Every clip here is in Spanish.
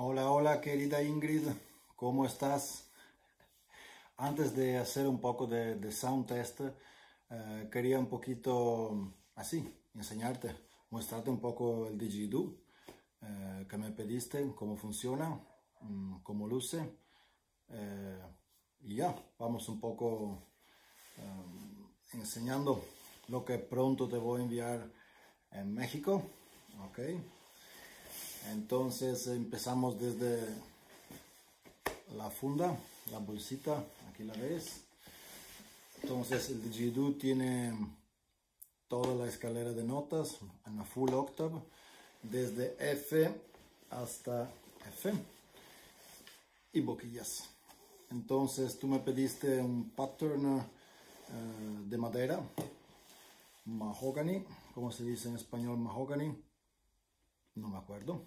Hola, hola querida Ingrid, ¿cómo estás? Antes de hacer un poco de sound test, quería un poquito así, enseñarte, mostrarte un poco el Didgeridoo que me pediste, cómo funciona, cómo luce. Y ya, vamos un poco enseñando lo que pronto te voy a enviar en México. Okay. Entonces empezamos desde la funda, la bolsita, aquí la ves. Entonces el Didgeridoo tiene toda la escalera de notas en la full octave, desde F hasta F y boquillas. Entonces tú me pediste un pattern de madera, mahogany, como se dice en español mahogany. No me acuerdo.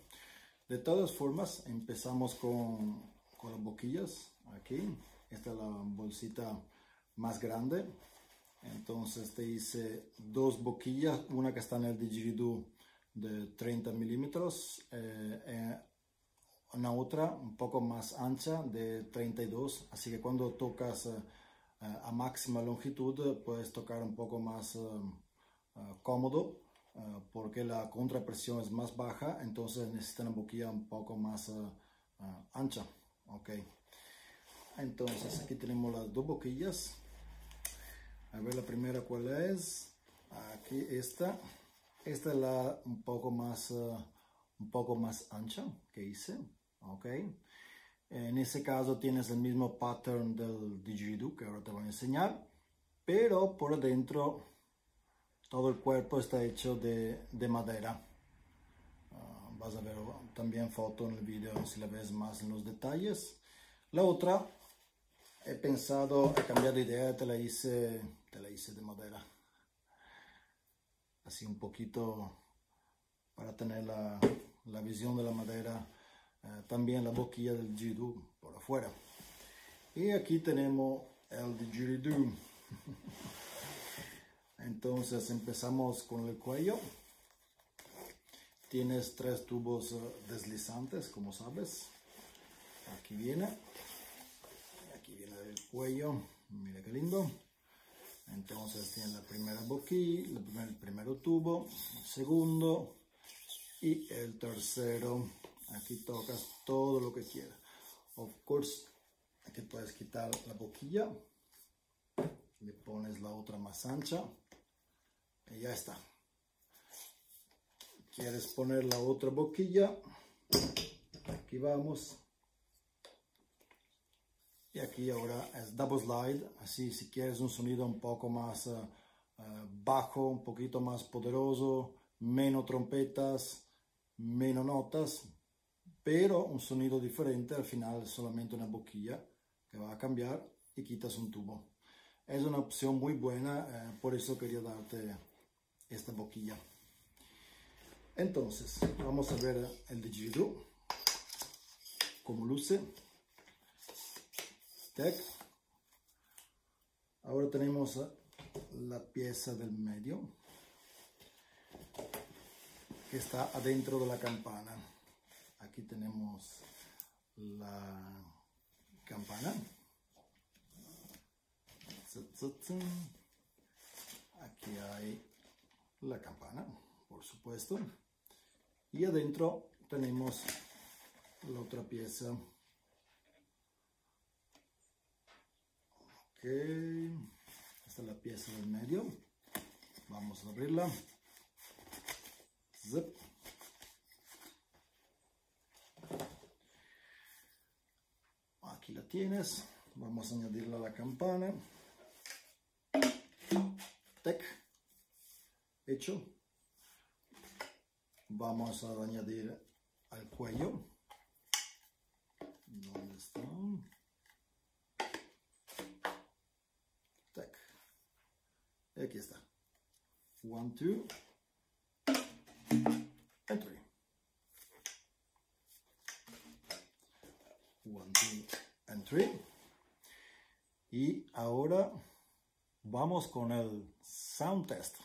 De todas formas, empezamos con las boquillas. Aquí, esta es la bolsita más grande. Entonces te hice dos boquillas, una que está en el Didgeridoo de 30 milímetros, una otra un poco más ancha de 32. Así que cuando tocas a máxima longitud, puedes tocar un poco más cómodo. Porque la contrapresión es más baja, entonces necesitan una boquilla un poco más ancha. Okay. Entonces aquí tenemos las dos boquillas. A ver la primera cuál es. Aquí esta es la un poco más ancha que hice. Okay. En ese caso tienes el mismo pattern del Didgeridoo que ahora te voy a enseñar, pero por dentro todo el cuerpo está hecho de madera. Vas a ver también foto en el video si la ves más en los detalles. La otra, he pensado a cambiar de idea, te la hice de madera. Así un poquito para tener la visión de la madera. También la boquilla del Didgeridoo por afuera. Y aquí tenemos el Didgeridoo. Entonces empezamos con el cuello. Tienes tres tubos deslizantes, como sabes. Aquí viene el cuello. Mira qué lindo. Entonces tiene la primera boquilla, el primer tubo, el segundo y el tercero. Aquí tocas todo lo que quieras. Of course, aquí puedes quitar la boquilla. Le pones la otra más ancha. Y ya está. Quieres poner la otra boquilla, aquí vamos, y aquí ahora es double slide. Así si quieres un sonido un poco más bajo, un poquito más poderoso, menos trompetas, menos notas, pero un sonido diferente. Al final solamente una boquilla que va a cambiar y quitas un tubo. Es una opción muy buena, por eso quería darte esta boquilla. Entonces, vamos a ver el Didgeridoo, cómo luce. Tec. Ahora tenemos la pieza del medio, que está adentro de la campana. Aquí tenemos la campana. Aquí hay la campana, por supuesto, y adentro tenemos la otra pieza. Ok, esta es la pieza del medio. Vamos a abrirla. Zip. Aquí la tienes. Vamos a añadirla a la campana. Tec. Hecho. Vamos a añadir al cuello. ¿Dónde está? Tec. Aquí está. 1, 2. Entry. 1, 2, entry. Y ahora vamos con el sound test.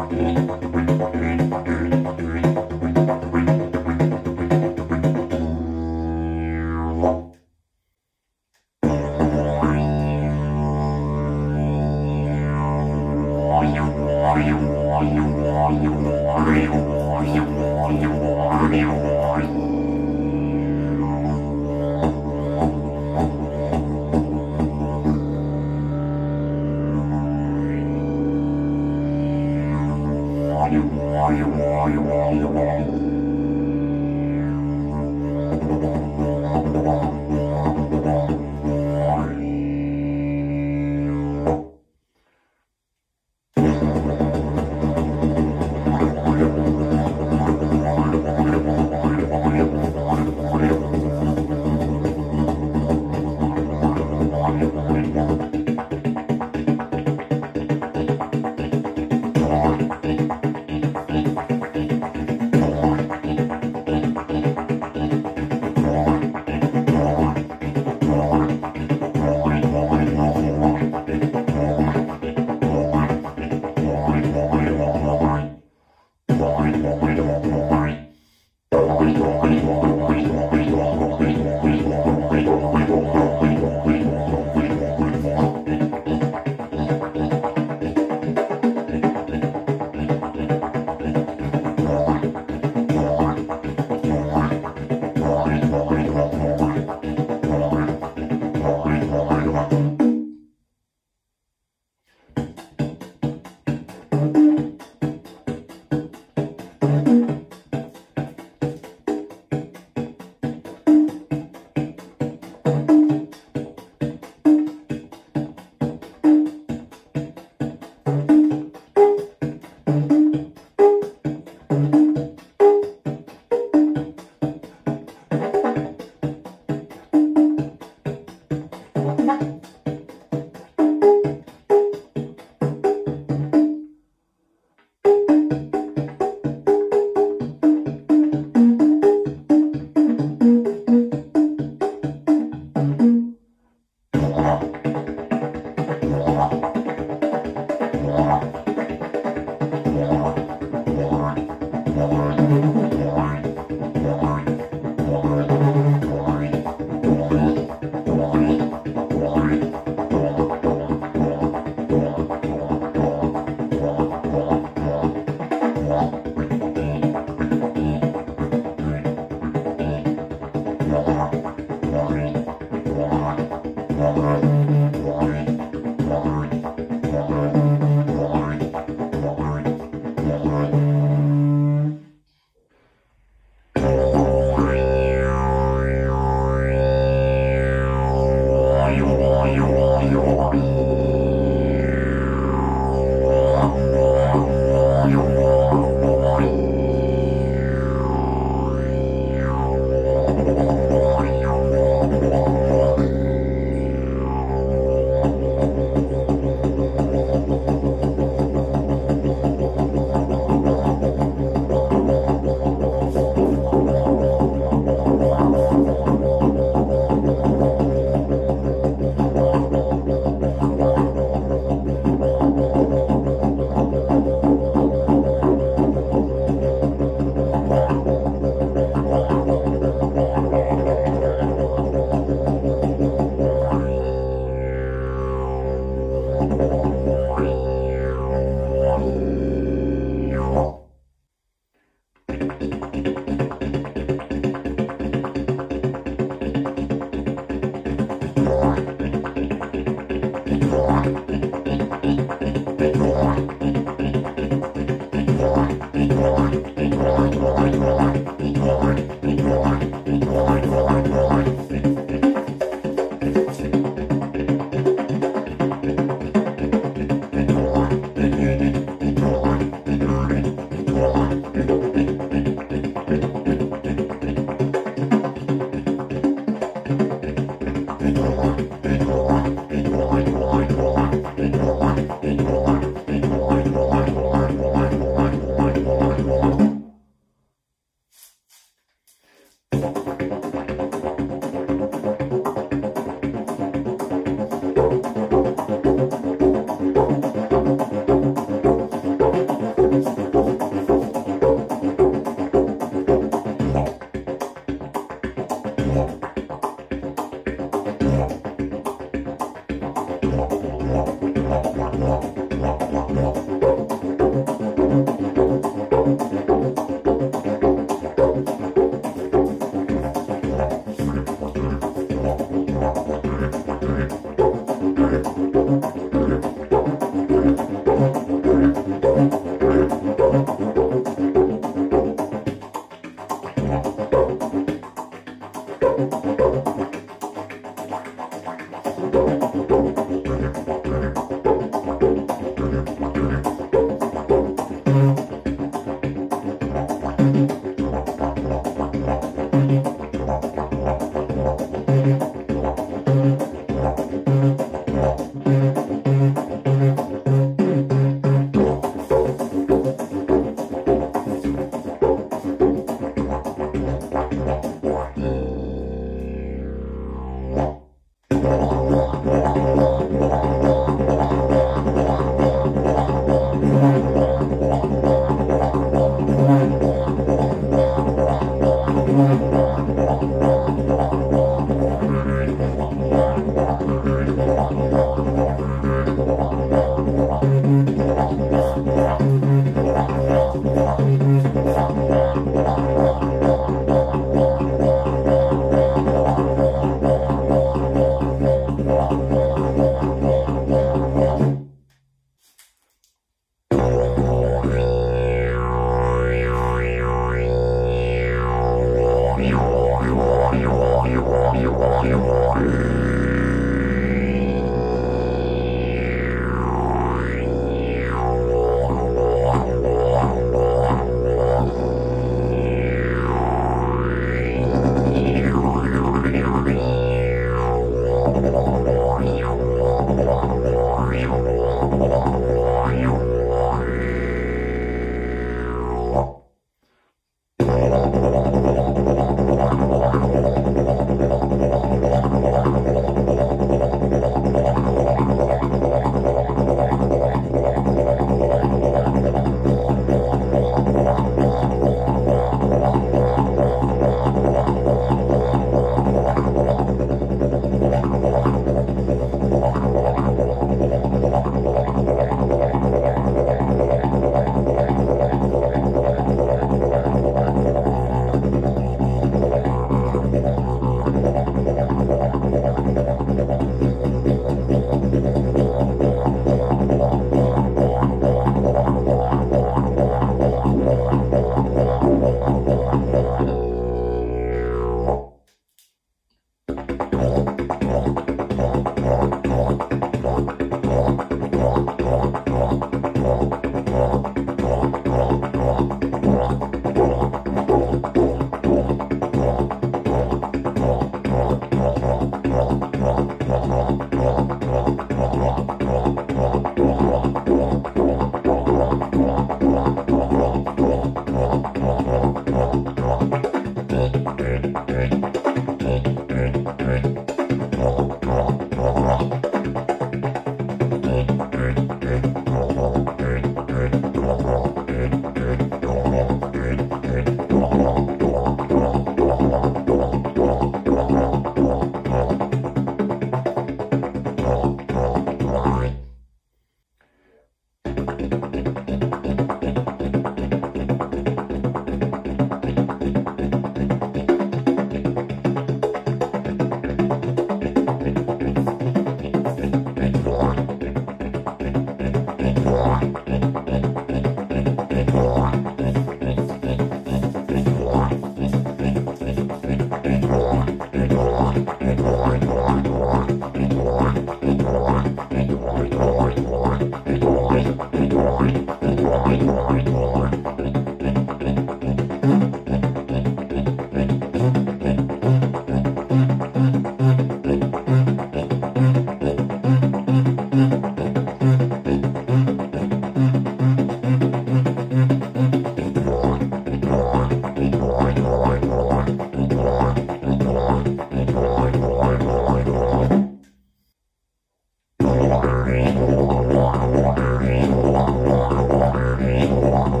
Mahogany.